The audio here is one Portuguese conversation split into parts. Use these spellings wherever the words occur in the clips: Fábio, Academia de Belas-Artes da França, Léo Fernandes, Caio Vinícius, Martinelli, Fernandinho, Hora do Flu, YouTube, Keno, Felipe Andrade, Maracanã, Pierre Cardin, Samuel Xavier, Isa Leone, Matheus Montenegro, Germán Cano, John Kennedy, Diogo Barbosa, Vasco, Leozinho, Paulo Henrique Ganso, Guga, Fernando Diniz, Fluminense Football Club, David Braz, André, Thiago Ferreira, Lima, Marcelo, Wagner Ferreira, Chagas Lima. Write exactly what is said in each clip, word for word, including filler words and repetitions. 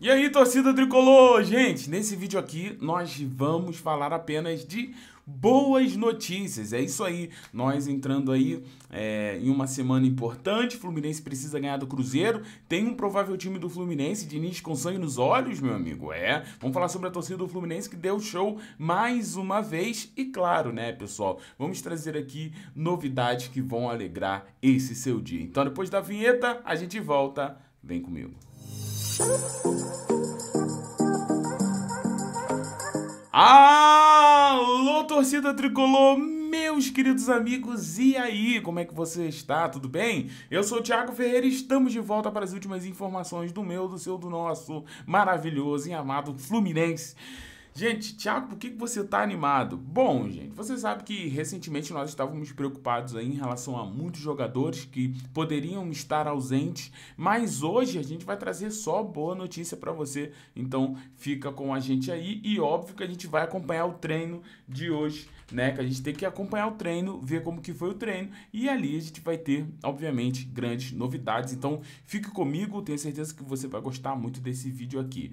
E aí, torcida tricolor, gente, nesse vídeo aqui nós vamos falar apenas de boas notícias, é isso aí, nós entrando aí é, em uma semana importante, Fluminense precisa ganhar do Cruzeiro, tem um provável time do Fluminense, Diniz com sangue nos olhos, meu amigo, é, vamos falar sobre a torcida do Fluminense que deu show mais uma vez e claro, né, pessoal, vamos trazer aqui novidades que vão alegrar esse seu dia. Então depois da vinheta a gente volta, vem comigo. Alô, torcida tricolor, meus queridos amigos, e aí, como é que você está? Tudo bem? Eu sou o Thiago Ferreira e estamos de volta para as últimas informações do meu, do seu, do nosso maravilhoso e amado Fluminense. Gente, Thiago, por que você tá animado? Bom, gente, você sabe que recentemente nós estávamos preocupados aí em relação a muitos jogadores que poderiam estar ausentes, mas hoje a gente vai trazer só boa notícia para você, então fica com a gente aí e óbvio que a gente vai acompanhar o treino de hoje, né, que a gente tem que acompanhar o treino, ver como que foi o treino e ali a gente vai ter, obviamente, grandes novidades, então fique comigo, tenho certeza que você vai gostar muito desse vídeo aqui.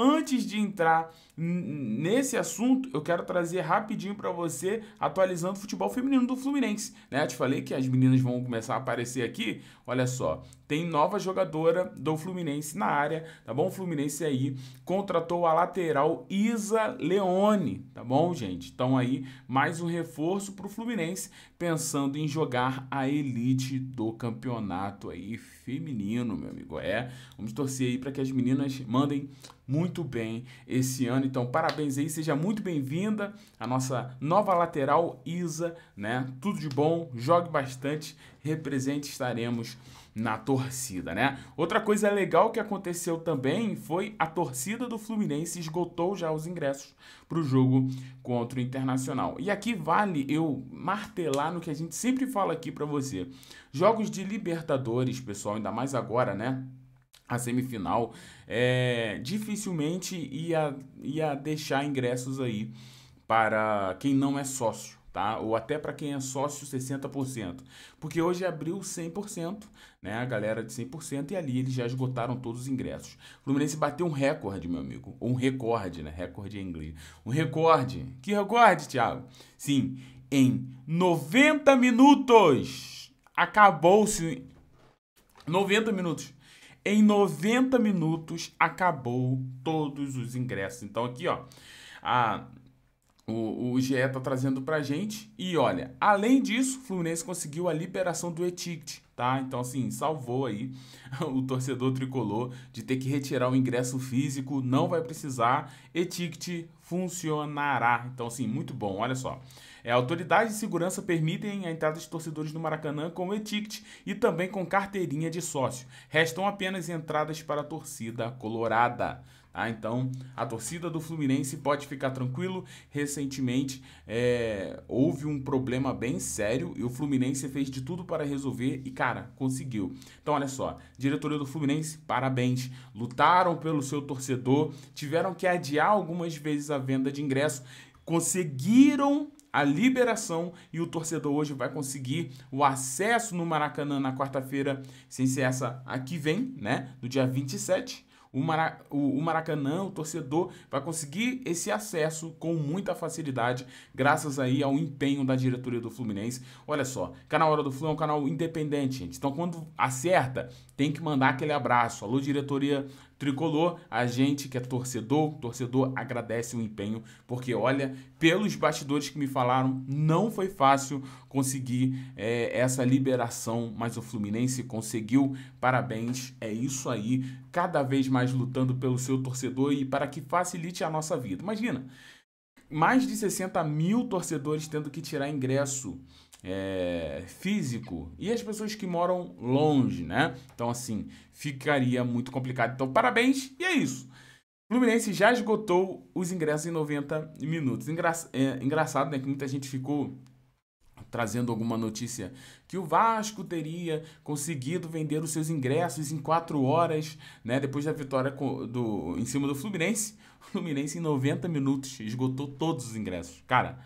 Antes de entrar nesse assunto, eu quero trazer rapidinho para você, atualizando o futebol feminino do Fluminense, né? Eu te falei que as meninas vão começar a aparecer aqui, olha só, tem nova jogadora do Fluminense na área, tá bom? O Fluminense aí contratou a lateral Isa Leone, tá bom, gente? Então aí, mais um reforço para o Fluminense, pensando em jogar a elite do campeonato aí feminino, meu amigo, é, vamos torcer aí para que as meninas mandem muito bem esse ano, então parabéns aí, seja muito bem-vinda a nossa nova lateral Isa, né, tudo de bom, jogue bastante, represente, estaremos na torcida, né. Outra coisa legal que aconteceu também foi a torcida do Fluminense esgotou já os ingressos para o jogo contra o Internacional, e aqui vale eu martelar no que a gente sempre fala aqui para você, jogos de Libertadores, pessoal, ainda mais agora, né, a semifinal, é, dificilmente ia, ia deixar ingressos aí para quem não é sócio, tá? Ou até para quem é sócio sessenta por cento, porque hoje abriu cem por cento, né? A galera de cem por cento e ali eles já esgotaram todos os ingressos. O Fluminense bateu um recorde, meu amigo, ou um recorde, né? Recorde em inglês. Um recorde. Que recorde, Thiago? Sim, em noventa minutos acabou-se... noventa minutos. Em noventa minutos acabou todos os ingressos. Então aqui, ó, a, o, o G E está trazendo pra gente. E olha, além disso, o Fluminense conseguiu a liberação do e-ticket, tá? Então assim, salvou aí o torcedor tricolor de ter que retirar o ingresso físico. Não vai precisar, e-ticket funcionará. Então assim, muito bom, olha só. É, autoridades de segurança permitem a entrada de torcedores do Maracanã com e-ticket e também com carteirinha de sócio. Restam apenas entradas para a torcida colorada. Tá? Então, a torcida do Fluminense pode ficar tranquilo. Recentemente, é, houve um problema bem sério e o Fluminense fez de tudo para resolver e, cara, conseguiu. Então, olha só, diretoria do Fluminense, parabéns. Lutaram pelo seu torcedor, tiveram que adiar algumas vezes a venda de ingresso, conseguiram a liberação e o torcedor hoje vai conseguir o acesso no Maracanã na quarta-feira, sem ser essa aqui vem, né, no dia vinte e sete, o, Mara... o Maracanã, o torcedor vai conseguir esse acesso com muita facilidade, graças aí ao empenho da diretoria do Fluminense. Olha só, canal Hora do Flu é um canal independente, gente, então quando acerta, tem que mandar aquele abraço, alô diretoria tricolor, a gente que é torcedor, torcedor agradece o empenho, porque olha, pelos bastidores que me falaram, não foi fácil conseguir é, essa liberação, mas o Fluminense conseguiu, parabéns, é isso aí, cada vez mais lutando pelo seu torcedor e para que facilite a nossa vida. Imagina, mais de sessenta mil torcedores tendo que tirar ingresso É, físico e as pessoas que moram longe, né? Então assim, ficaria muito complicado. Então parabéns, e é isso. O Fluminense já esgotou os ingressos em noventa minutos. Engra... é, engraçado, né, que muita gente ficou trazendo alguma notícia que o Vasco teria conseguido vender os seus ingressos em quatro horas, né? Depois da vitória do... em cima do Fluminense, o Fluminense em noventa minutos esgotou todos os ingressos. Cara,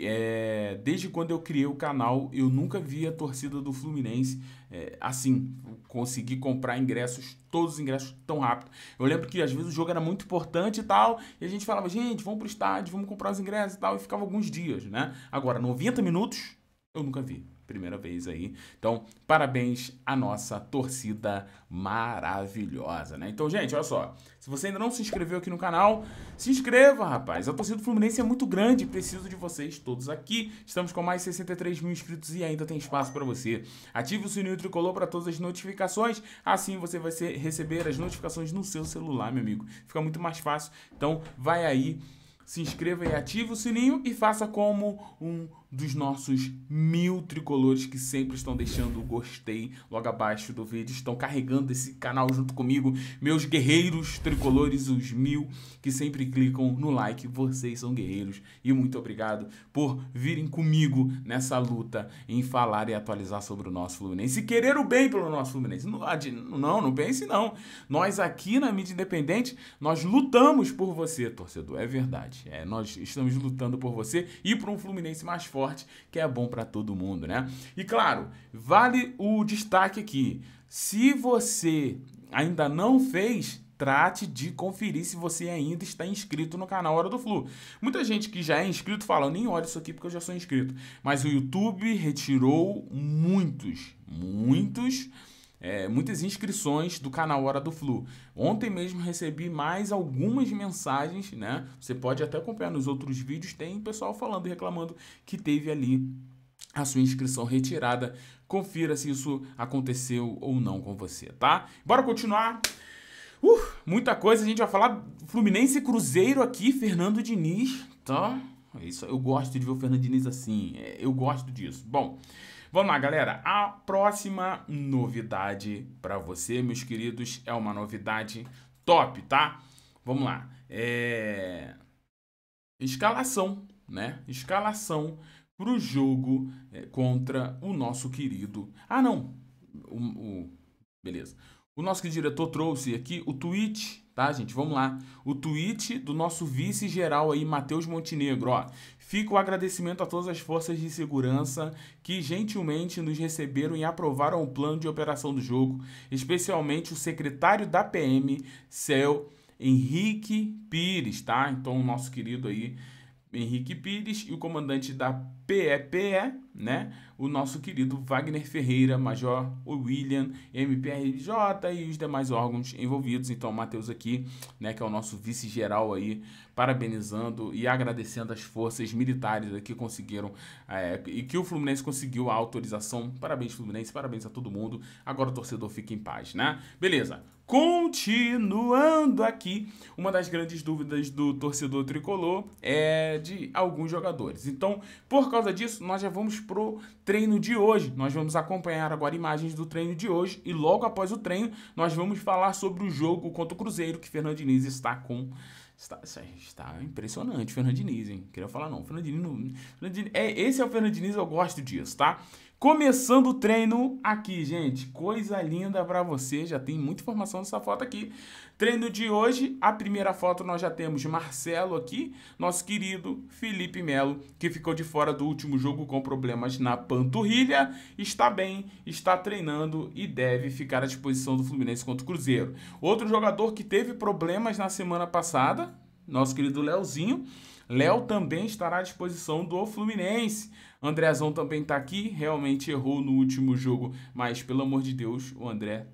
É, desde quando eu criei o canal, eu nunca vi a torcida do Fluminense é, assim, consegui comprar ingressos, todos os ingressos tão rápido. Eu lembro que às vezes o jogo era muito importante e tal, e a gente falava, gente, vamos pro estádio, vamos comprar os ingressos e tal, e ficava alguns dias, né? Agora, noventa minutos, eu nunca vi, primeira vez aí. Então, parabéns à nossa torcida maravilhosa, né? Então, gente, olha só, se você ainda não se inscreveu aqui no canal, se inscreva, rapaz. A torcida do Fluminense é muito grande, preciso de vocês todos aqui. Estamos com mais de sessenta e três mil inscritos e ainda tem espaço para você. Ative o sininho tricolor para todas as notificações, assim você vai ser, receber as notificações no seu celular, meu amigo. Fica muito mais fácil, então vai aí. Se inscreva e ative o sininho e faça como um dos nossos mil tricolores que sempre estão deixando o gostei logo abaixo do vídeo. Estão carregando esse canal junto comigo. Meus guerreiros tricolores, os mil que sempre clicam no like. Vocês são guerreiros e muito obrigado por virem comigo nessa luta em falar e atualizar sobre o nosso Fluminense. E querer o bem pelo nosso Fluminense. Não, não pense não. Nós aqui na mídia independente, nós lutamos por você, torcedor. É verdade. É, nós estamos lutando por você e por um Fluminense mais forte, que é bom para todo mundo, né? E claro, vale o destaque aqui. Se você ainda não fez, trate de conferir se você ainda está inscrito no canal Hora do Flu. Muita gente que já é inscrito fala, eu nem olho isso aqui porque eu já sou inscrito. Mas o YouTube retirou muitos, muitos... É, muitas inscrições do canal Hora do Flu. Ontem mesmo recebi mais algumas mensagens, né? Você pode até acompanhar nos outros vídeos, tem pessoal falando e reclamando que teve ali a sua inscrição retirada. Confira se isso aconteceu ou não com você, tá? Bora continuar! Uh, muita coisa, a gente vai falar Fluminense e Cruzeiro aqui, Fernando Diniz, tá? Isso, eu gosto de ver o Fernando Diniz assim, eu gosto disso. Bom... Vamos lá, galera. A próxima novidade para você, meus queridos, é uma novidade top, tá? Vamos lá. É... Escalação, né? Escalação para o jogo é, contra o nosso querido... Ah, não. O, o... Beleza. O nosso que diretor trouxe aqui o tweet, tá, gente? Vamos lá. O tweet do nosso vice-geral aí, Matheus Montenegro, ó. Fica o agradecimento a todas as forças de segurança que gentilmente nos receberam e aprovaram o plano de operação do jogo, especialmente o secretário da P M, Céu Henrique Pires, tá? Então, o nosso querido aí, Henrique Pires, e o comandante da P E P E, né? O nosso querido Wagner Ferreira, Major William, M P R J e os demais órgãos envolvidos. Então, o Matheus aqui, né, que é o nosso vice-geral aí, parabenizando e agradecendo as forças militares que conseguiram é, e que o Fluminense conseguiu a autorização. Parabéns, Fluminense, parabéns a todo mundo. Agora o torcedor fica em paz, né? Beleza. Continuando aqui, uma das grandes dúvidas do torcedor tricolor é de alguns jogadores. Então, por causa disso, nós já vamos pro treino de hoje. Nós vamos acompanhar agora imagens do treino de hoje e logo após o treino, nós vamos falar sobre o jogo contra o Cruzeiro, que Fernando Diniz está com... Está, está impressionante o Fernando Diniz, hein? Queria falar não, Fernando Diniz, não... Fernando Diniz... É, esse é o Fernando Diniz, eu gosto disso, tá? Começando o treino aqui, gente, coisa linda pra você, já tem muita informação nessa foto aqui. Treino de hoje, a primeira foto nós já temos Marcelo aqui, nosso querido Felipe Melo, que ficou de fora do último jogo com problemas na panturrilha, está bem, está treinando e deve ficar à disposição do Fluminense contra o Cruzeiro. Outro jogador que teve problemas na semana passada, nosso querido Leozinho, Léo também estará à disposição do Fluminense. Andrezão também está aqui, realmente errou no último jogo, mas pelo amor de Deus, o André,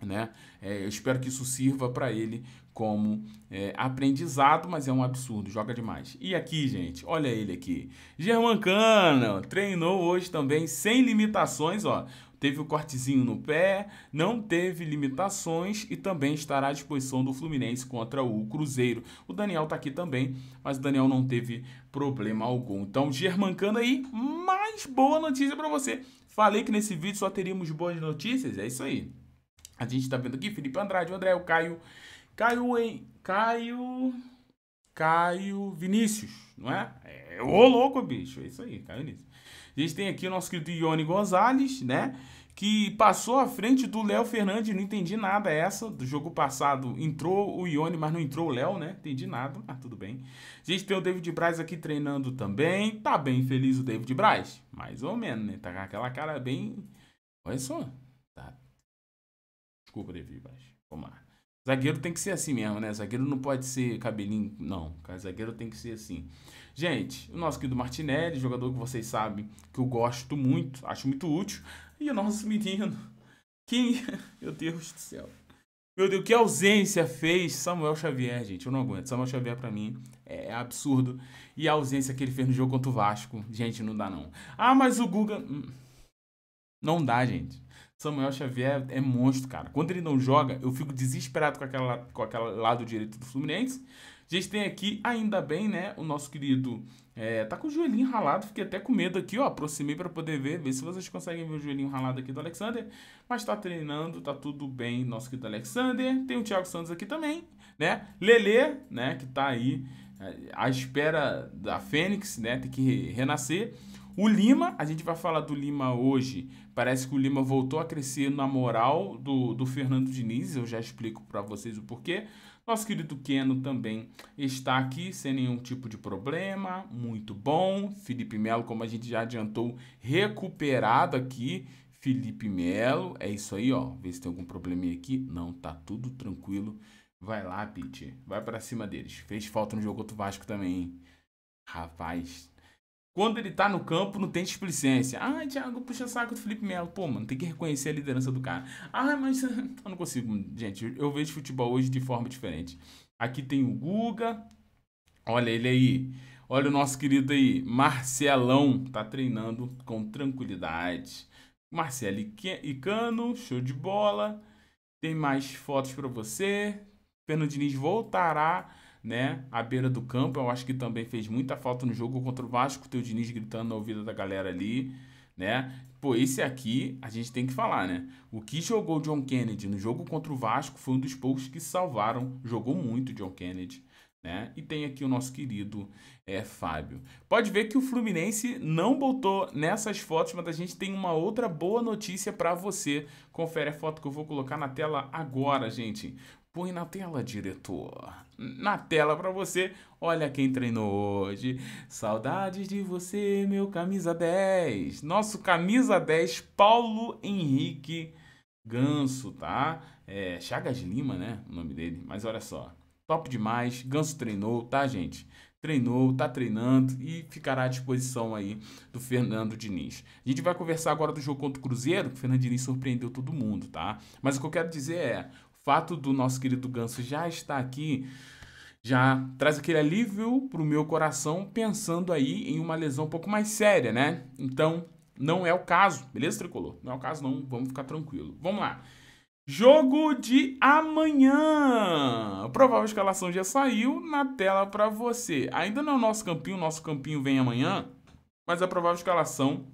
né? É, eu espero que isso sirva para ele como é, aprendizado, mas é um absurdo, joga demais. E aqui, gente, olha ele aqui. Germán Cano treinou hoje também sem limitações, ó. Teve o cortezinho no pé, não teve limitações e também estará à disposição do Fluminense contra o Cruzeiro. O Daniel tá aqui também, mas o Daniel não teve problema algum. Então, Germán Cano aí, mais boa notícia para você. Falei que nesse vídeo só teríamos boas notícias, é isso aí. A gente tá vendo aqui Felipe Andrade, o André, o Caio... Caio, hein? Caio... Caio Vinícius, não é? É ô louco, bicho, é isso aí, Caio Vinícius. A gente tem aqui o nosso querido Ione Gonzalez, né? que passou à frente do Léo Fernandes. Não entendi nada essa. Do jogo passado entrou o Ione, mas não entrou o Léo, né? Entendi nada, mas tudo bem. A gente tem o David Braz aqui treinando também. Tá bem feliz o David Braz? Mais ou menos, né? Tá com aquela cara bem... Olha só. Tá. Desculpa, David Braz. Vamos lá. Zagueiro tem que ser assim mesmo, né? Zagueiro não pode ser cabelinho, não. Zagueiro tem que ser assim. Gente, o nosso querido Martinelli, jogador que vocês sabem que eu gosto muito, acho muito útil. E o nosso menino. Quem... Meu Deus do céu. Meu Deus, que ausência fez Samuel Xavier, gente. Eu não aguento. Samuel Xavier, pra mim, é absurdo. E a ausência que ele fez no jogo contra o Vasco. Gente, não dá, não. Ah, mas o Guga... Não dá, gente. Samuel Xavier é monstro, cara. Quando ele não joga, eu fico desesperado com aquela, com aquela lado direito do Fluminense. A gente tem aqui, ainda bem, né, o nosso querido... É, tá com o joelhinho ralado, fiquei até com medo aqui, ó. Aproximei pra poder ver, ver se vocês conseguem ver o joelhinho ralado aqui do Alexander. Mas tá treinando, tá tudo bem, nosso querido Alexander. Tem o Thiago Santos aqui também, né? Lelê, né, que tá aí à espera da Fênix, né? Tem que renascer. O Lima, a gente vai falar do Lima hoje. Parece que o Lima voltou a crescer na moral do, do Fernando Diniz. Eu já explico para vocês o porquê. Nosso querido Keno também está aqui, sem nenhum tipo de problema. Muito bom. Felipe Melo, como a gente já adiantou, recuperado aqui. Felipe Melo, é isso aí, ó. Vê se tem algum probleminha aqui. Não, tá tudo tranquilo. Vai lá, Pete. Vai para cima deles. Fez falta no jogo contra o Vasco também, hein? Rapaz... Quando ele tá no campo, não tem displicência. Ah, Thiago, puxa saco do Felipe Melo. Pô, mano, tem que reconhecer a liderança do cara. Ah, mas eu não consigo, gente. Eu vejo futebol hoje de forma diferente. Aqui tem o Guga. Olha ele aí. Olha o nosso querido aí, Marcelão. Tá treinando com tranquilidade. Marcelo e Cano, show de bola. Tem mais fotos pra você. Fernando Diniz voltará, né, à beira do campo. Eu acho que também fez muita falta no jogo contra o Vasco, o Diniz gritando na ouvida da galera ali, né? Pô, esse aqui a gente tem que falar, né? O que jogou John Kennedy no jogo contra o Vasco foi um dos poucos que salvaram. Jogou muito John Kennedy, né? E tem aqui o nosso querido é, Fábio. Pode ver que o Fluminense não botou nessas fotos, mas a gente tem uma outra boa notícia para você. Confere a foto que eu vou colocar na tela agora, gente. Põe na tela, diretor. Na tela pra você. Olha quem treinou hoje. Saudades de você, meu camisa dez. Nosso camisa dez, Paulo Henrique Ganso, tá? É, Chagas Lima, né? O nome dele. Mas olha só. Top demais. Ganso treinou, tá, gente? Treinou, tá treinando e ficará à disposição aí do Fernando Diniz. A gente vai conversar agora do jogo contra o Cruzeiro, que o Fernando Diniz surpreendeu todo mundo, tá? Mas o que eu quero dizer é... O fato do nosso querido Ganso já estar aqui já traz aquele alívio para o meu coração, pensando aí em uma lesão um pouco mais séria, né? Então, não é o caso, beleza, Tricolor? Não é o caso, não. Vamos ficar tranquilo. Vamos lá. Jogo de amanhã. A provável escalação já saiu na tela para você. Ainda não é o nosso campinho. O nosso campinho vem amanhã, mas a provável escalação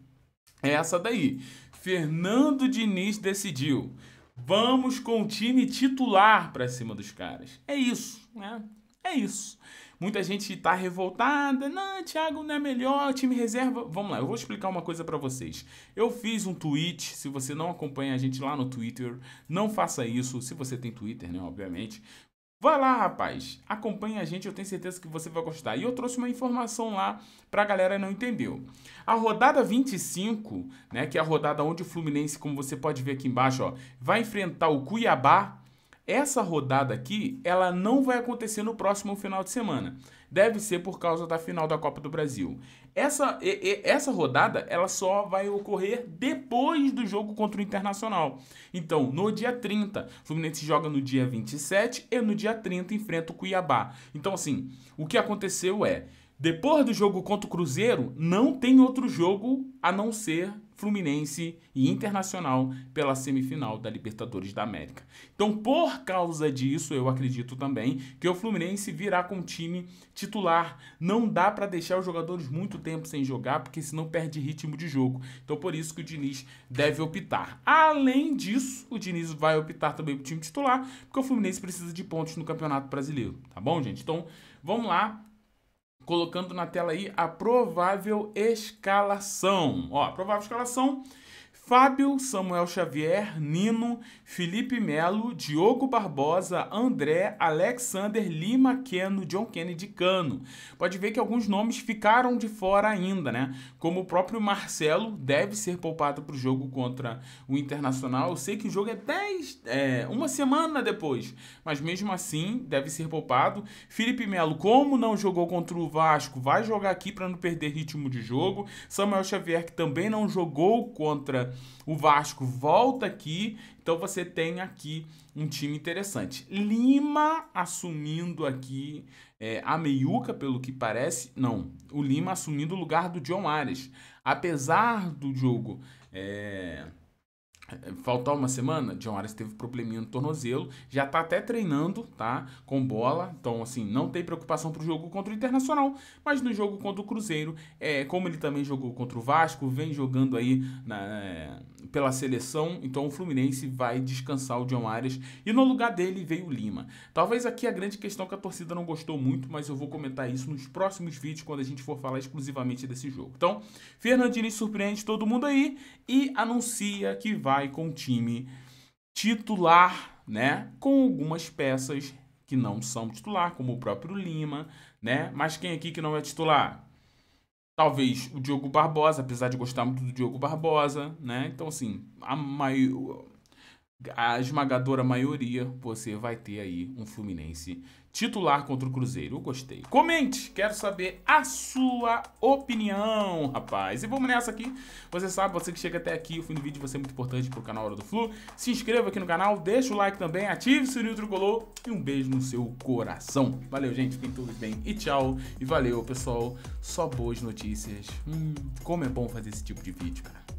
é essa daí. Fernando Diniz decidiu. Vamos com o time titular pra cima dos caras. É isso, né? É isso. Muita gente tá revoltada. Não, Thiago, não é melhor, time reserva. Vamos lá, eu vou explicar uma coisa pra vocês. Eu fiz um tweet, se você não acompanha a gente lá no Twitter, não faça isso, se você tem Twitter, né, obviamente. Vai lá, rapaz, acompanha a gente, eu tenho certeza que você vai gostar. E eu trouxe uma informação lá pra galera que não entendeu. A rodada vinte e cinco, né, que é a rodada onde o Fluminense, como você pode ver aqui embaixo, ó, vai enfrentar o Cuiabá. Essa rodada aqui, ela não vai acontecer no próximo final de semana. Deve ser por causa da final da Copa do Brasil. Essa, e, e, essa rodada, ela só vai ocorrer depois do jogo contra o Internacional. Então, no dia trinta, o Fluminense joga no dia vinte e sete e no dia trinta enfrenta o Cuiabá. Então, assim, o que aconteceu é, depois do jogo contra o Cruzeiro, não tem outro jogo a não ser Fluminense e Internacional pela semifinal da Libertadores da América. Então, por causa disso, eu acredito também que o Fluminense virá com o time titular. Não dá para deixar os jogadores muito tempo sem jogar, porque senão perde ritmo de jogo. Então, por isso que o Diniz deve optar. Além disso, o Diniz vai optar também para o time titular, porque o Fluminense precisa de pontos no Campeonato Brasileiro. Tá bom, gente? Então, vamos lá. Colocando na tela aí a provável escalação. Ó, a provável escalação. Fábio, Samuel Xavier, Nino, Felipe Melo, Diogo Barbosa, André, Alexander, Lima, Keno, John Kennedy, Cano. Pode ver que alguns nomes ficaram de fora ainda, né? Como o próprio Marcelo deve ser poupado para o jogo contra o Internacional. Eu sei que o jogo é, dez, é uma semana depois, mas mesmo assim deve ser poupado. Felipe Melo, como não jogou contra o Vasco, vai jogar aqui para não perder ritmo de jogo. Samuel Xavier, que também não jogou contra o Vasco, volta aqui. Então você tem aqui um time interessante. Lima assumindo aqui é, a meiuca, pelo que parece. Não, o Lima assumindo o lugar do John Aries. Apesar do jogo é, faltar uma semana, John Aries teve probleminha no tornozelo. Já está até treinando, tá? Com bola. Então, assim, não tem preocupação para o jogo contra o Internacional. Mas no jogo contra o Cruzeiro, é, como ele também jogou contra o Vasco, vem jogando aí na... É, pela seleção, então o Fluminense vai descansar o John Aries e no lugar dele veio o Lima. Talvez aqui a grande questão é que a torcida não gostou muito, mas eu vou comentar isso nos próximos vídeos quando a gente for falar exclusivamente desse jogo. Então, Fernandinho surpreende todo mundo aí e anuncia que vai com o time titular, né? Com algumas peças que não são titular, como o próprio Lima, né? Mas quem aqui que não é titular? Talvez o Diogo Barbosa, apesar de gostar muito do Diogo Barbosa, né? Então, assim, a, maior, a esmagadora maioria, você vai ter aí um Fluminense titular contra o Cruzeiro. Eu gostei. Comente, quero saber a sua opinião, rapaz. E vamos nessa aqui. Você sabe, você que chega até aqui, o fim do vídeo, você é muito importante pro canal Hora do Flu. Se inscreva aqui no canal, deixa o like também, ative o sininho tricolor e um beijo no seu coração. Valeu, gente. Fiquem todos bem e tchau. E valeu, pessoal. Só boas notícias. Hum, como é bom fazer esse tipo de vídeo, cara.